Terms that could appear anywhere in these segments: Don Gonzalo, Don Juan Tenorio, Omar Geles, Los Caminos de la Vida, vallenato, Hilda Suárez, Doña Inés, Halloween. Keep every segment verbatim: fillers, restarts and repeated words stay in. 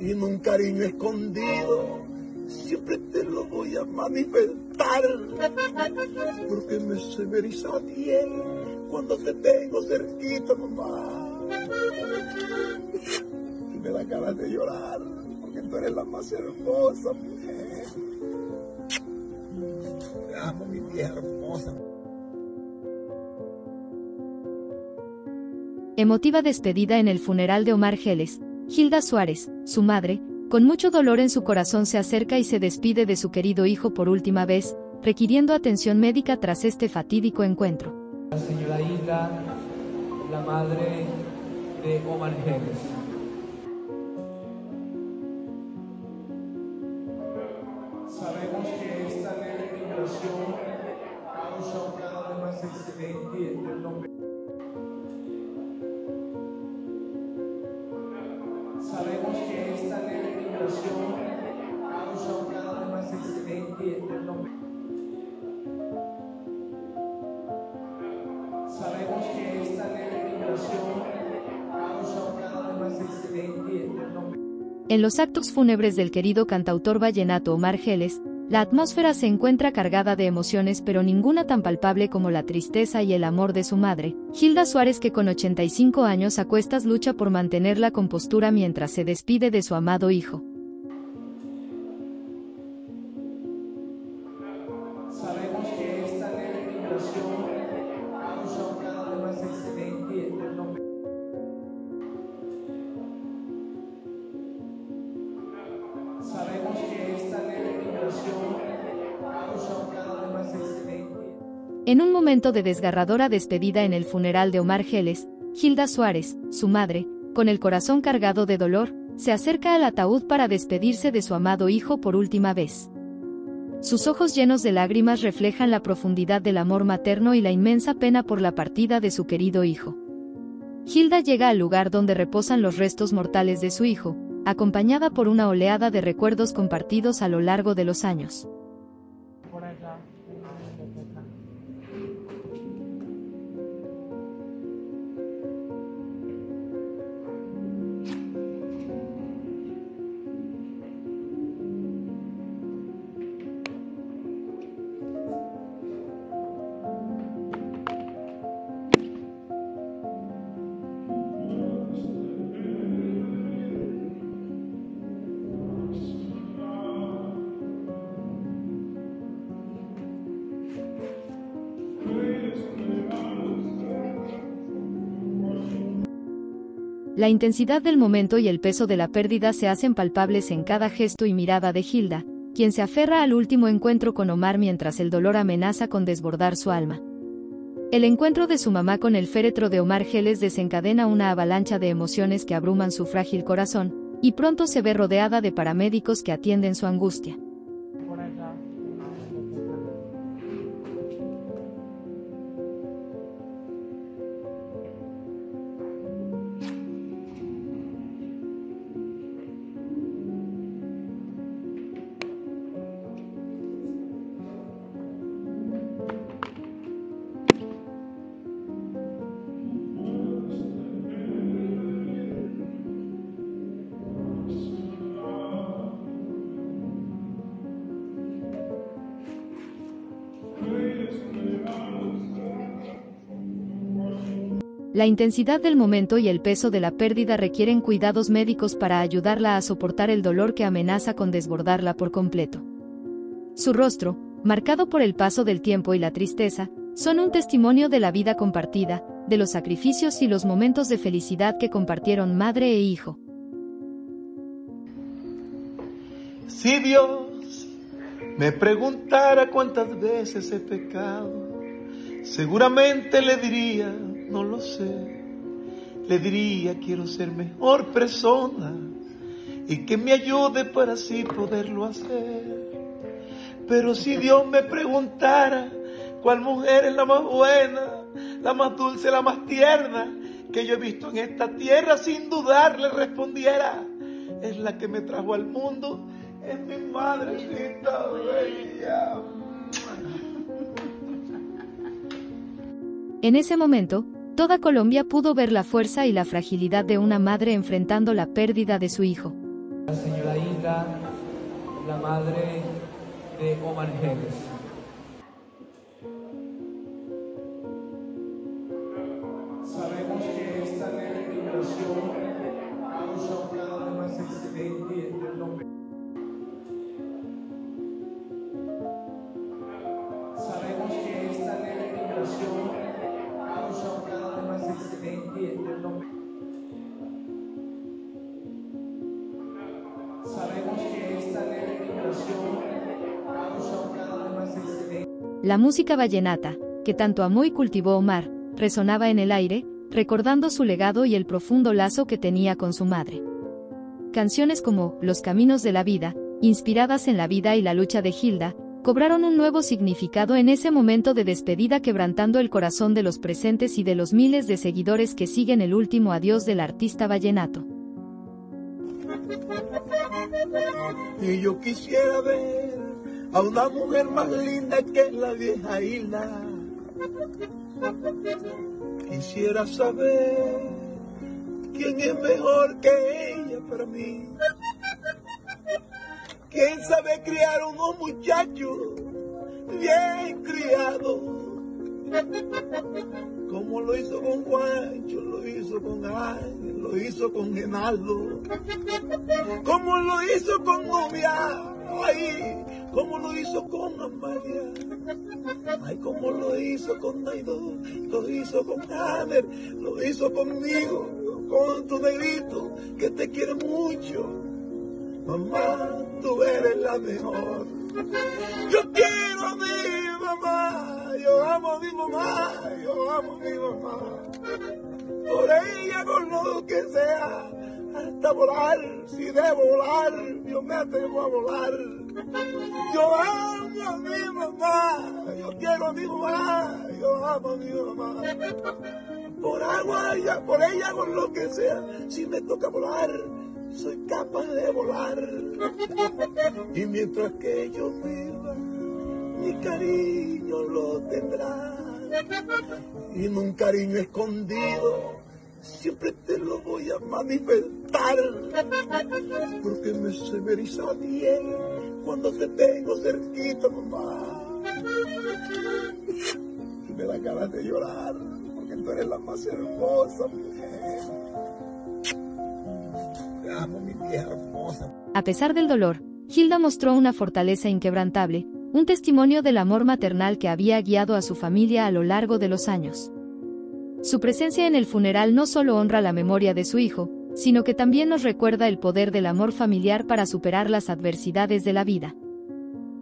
y en un cariño escondido siempre te lo voy a manifestar, porque me severiza bien cuando te tengo cerquita, mamá. Y me da ganas de llorar, porque tú eres la más hermosa mujer. Te amo, mi vieja hermosa. Emotiva despedida en el funeral de Omar Geles. Hilda Suárez, su madre, con mucho dolor en su corazón se acerca y se despide de su querido hijo por última vez, requiriendo atención médica tras este fatídico encuentro. La señora Hilda, la madre de Omar Geles. Sabemos que esta leve migración causa un grado más excelente y eterno. Sabemos que esta leve migración causa un cada vez más excelente y eterno. Sabemos que esta leve migración causa un cada vez más excelente y eterno. En los actos fúnebres del querido cantautor vallenato Omar Geles, la atmósfera se encuentra cargada de emociones, pero ninguna tan palpable como la tristeza y el amor de su madre, Hilda Suárez, que con ochenta y cinco años a cuestas lucha por mantener la compostura mientras se despide de su amado hijo. Sabemos que esta leve migración causa un cada vez más excelente y eterno. Sabemos que esta leve En un momento de desgarradora despedida en el funeral de Omar Geles, Hilda Suárez, su madre, con el corazón cargado de dolor, se acerca al ataúd para despedirse de su amado hijo por última vez. Sus ojos llenos de lágrimas reflejan la profundidad del amor materno y la inmensa pena por la partida de su querido hijo. Hilda llega al lugar donde reposan los restos mortales de su hijo, acompañada por una oleada de recuerdos compartidos a lo largo de los años. Por allá, en la biblioteca. La intensidad del momento y el peso de la pérdida se hacen palpables en cada gesto y mirada de Hilda, quien se aferra al último encuentro con Omar mientras el dolor amenaza con desbordar su alma. El encuentro de su mamá con el féretro de Omar Geles desencadena una avalancha de emociones que abruman su frágil corazón, y pronto se ve rodeada de paramédicos que atienden su angustia. La intensidad del momento y el peso de la pérdida requieren cuidados médicos para ayudarla a soportar el dolor que amenaza con desbordarla por completo. Su rostro, marcado por el paso del tiempo y la tristeza, son un testimonio de la vida compartida, de los sacrificios y los momentos de felicidad que compartieron madre e hijo. Si Dios me preguntara cuántas veces he pecado, seguramente le diría: no lo sé. Le diría: quiero ser mejor persona y que me ayude para así poderlo hacer. Pero si Dios me preguntara cuál mujer es la más buena, la más dulce, la más tierna que yo he visto en esta tierra, sin dudar le respondiera: es la que me trajo al mundo, es mi madrecita bella. En ese momento, toda Colombia pudo ver la fuerza y la fragilidad de una madre enfrentando la pérdida de su hijo. La señora Hilda, la madre de Omar Geles. Sabemos que esta ley de migración causa un grado de más excelente y entre el hombre. Sabemos que esta ley de migración causa un grado de más excelente y entre el hombre. Sabemos que esta leve vibración causa un grado de más excelente. La música vallenata, que tanto amó y cultivó Omar, resonaba en el aire, recordando su legado y el profundo lazo que tenía con su madre. Canciones como Los Caminos de la Vida, inspiradas en la vida y la lucha de Hilda, cobraron un nuevo significado en ese momento de despedida, quebrantando el corazón de los presentes y de los miles de seguidores que siguen el último adiós del artista vallenato. Y yo quisiera ver a una mujer más linda que la vieja Hilda. Quisiera saber quién es mejor que ella para mí. Quién sabe criar a unos muchachos bien criados, como lo hizo con Juancho, lo hizo con Ángel, lo hizo con Genaldo, como lo hizo con Novia, ay, como lo hizo con Amalia, ay, como lo hizo con Naidó, lo hizo con Hanner, lo hizo conmigo, con tu negrito, que te quiere mucho. Mamá, tú eres la mejor. Yo quiero a mi mamá, yo amo a mi mamá, yo amo a mi mamá. Por ella con lo que sea, hasta volar, si debo volar, yo me atrevo a volar. Yo amo a mi mamá, yo quiero a mi mamá, yo amo a mi mamá. Por agua, ya, por ella con lo que sea, si me toca volar, soy capaz de volar. Y mientras que yo viva, mi cariño lo tendrá. Y en un cariño escondido, siempre te lo voy a manifestar. Porque me se me eriza bien cuando te tengo cerquita, mamá. Y me da ganas de llorar, porque tú eres la más hermosa mujer. A pesar del dolor, Hilda mostró una fortaleza inquebrantable, un testimonio del amor maternal que había guiado a su familia a lo largo de los años. Su presencia en el funeral no solo honra la memoria de su hijo, sino que también nos recuerda el poder del amor familiar para superar las adversidades de la vida.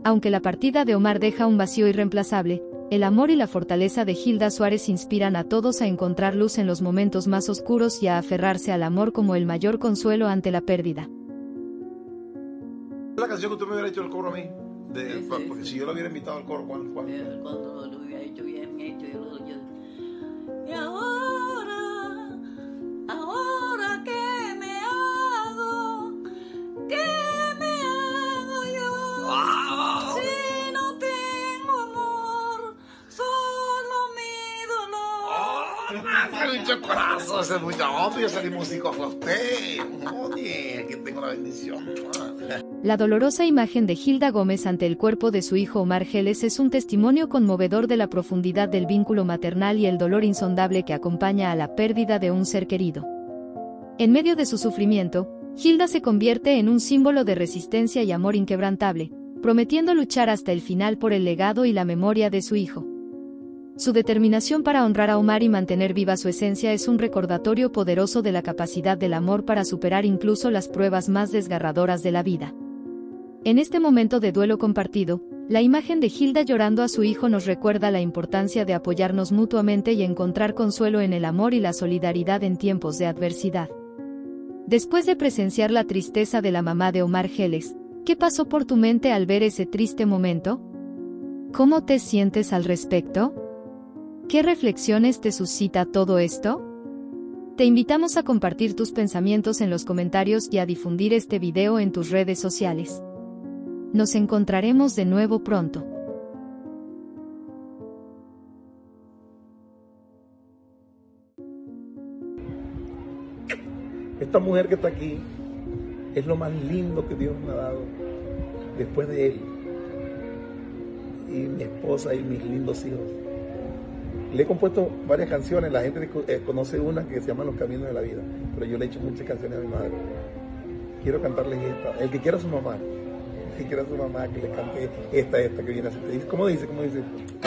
Aunque la partida de Omar deja un vacío irreemplazable, el amor y la fortaleza de Hilda Suárez inspiran a todos a encontrar luz en los momentos más oscuros y a aferrarse al amor como el mayor consuelo ante la pérdida. La canción que tú me hubieras hecho el coro a mí, de, sí, sí, porque sí. Si yo la hubiera invitado al coro, ¿cuál? cuál? El coro lo hubiera hecho bien hecho. Yo lo, yo... Y ahora, ahora que me hago, que me hago yo. ¡Wow! Hace mucho corazón, hace mucho obvio ser músico fue usted. Oye, que tengo la bendición. La dolorosa imagen de Hilda Gómez ante el cuerpo de su hijo Omar Geles es un testimonio conmovedor de la profundidad del vínculo maternal y el dolor insondable que acompaña a la pérdida de un ser querido. En medio de su sufrimiento, Hilda se convierte en un símbolo de resistencia y amor inquebrantable, prometiendo luchar hasta el final por el legado y la memoria de su hijo. Su determinación para honrar a Omar y mantener viva su esencia es un recordatorio poderoso de la capacidad del amor para superar incluso las pruebas más desgarradoras de la vida. En este momento de duelo compartido, la imagen de Hilda llorando a su hijo nos recuerda la importancia de apoyarnos mutuamente y encontrar consuelo en el amor y la solidaridad en tiempos de adversidad. Después de presenciar la tristeza de la mamá de Omar Geles, ¿qué pasó por tu mente al ver ese triste momento? ¿Cómo te sientes al respecto? ¿Qué reflexiones te suscita todo esto? Te invitamos a compartir tus pensamientos en los comentarios y a difundir este video en tus redes sociales. Nos encontraremos de nuevo pronto. Esta mujer que está aquí Es lo más lindo que Dios me ha dado después de él. Y mi esposa y mis lindos hijos. Le he compuesto varias canciones, la gente conoce una que se llama Los Caminos de la Vida, pero yo le he hecho muchas canciones a mi madre. Quiero cantarles esta, el que quiera a su mamá, el que quiera a su mamá que le cante esta, esta que viene a su... ¿Cómo dice? ¿Cómo dice?